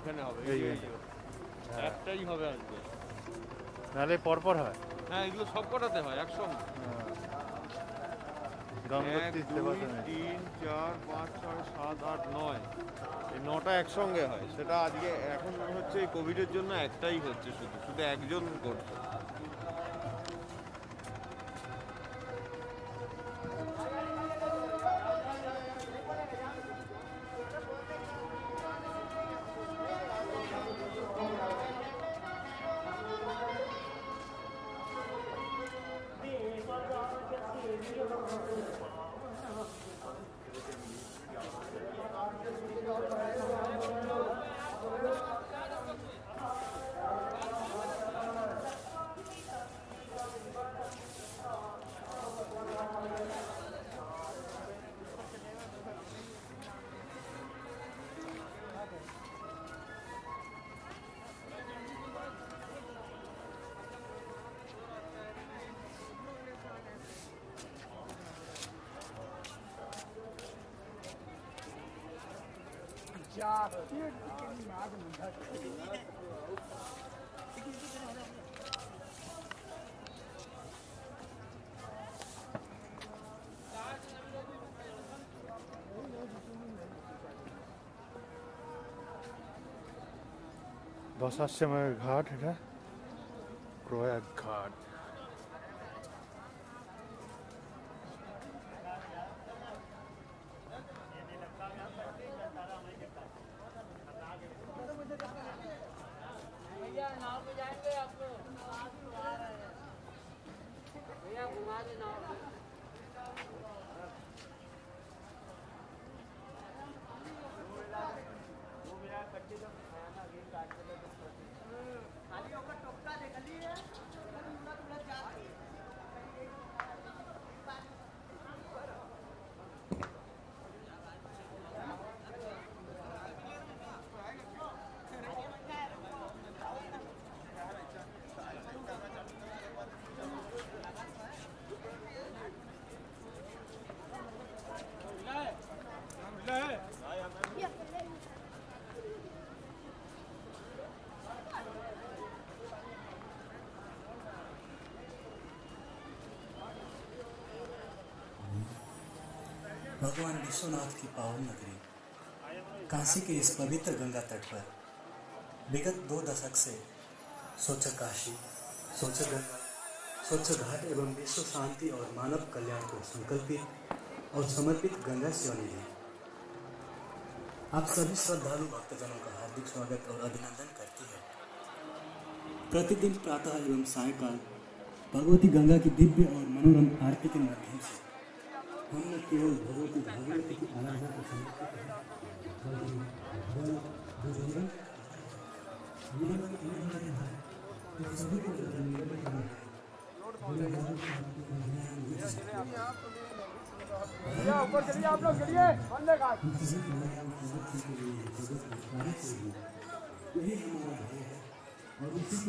এখানে হবে একটাই হবে আজকে নালে পর পর হয় হ্যাঁ এগুলো সব কটাতে হয় একসঙ্গে গঙ্গোত্রী সেবা 3 4 5 6 7 8 9 এই 9টা একসঙ্গে হয় সেটা আজকে এখন হচ্ছে কোভিড এর জন্য একটাই হচ্ছে শুধু একজন করছে Yeah, but you can imagine Dasasya Ghat, Kroya Ghat. भगवान विश्वनाथ की पावन नगरी काशी के इस पवित्र गंगा तट पर विगत 2 दशक से स्वच्छ काशी स्वच्छ गंगा स्वच्छ घाट एवं विश्व शांति और मानव कल्याण को संकल्पित और समर्पित गंगा सेवा निधि आप सभी श्रद्धालु भक्तजनों का हार्दिक स्वागत और अभिनंदन करती है। प्रतिदिन प्रातः एवं सायंकाल भगवती गंगा की दिव्य और मनोरम आरती के माध्यम से हमने केवल भगवती भागवत की आराधना को समर्पित है बल्कि बुजुर्गों को सभी को धन्यवाद करना है। या ऊपर चलिए आप लोग चलिए अंदर का यही हमारा है और उसी के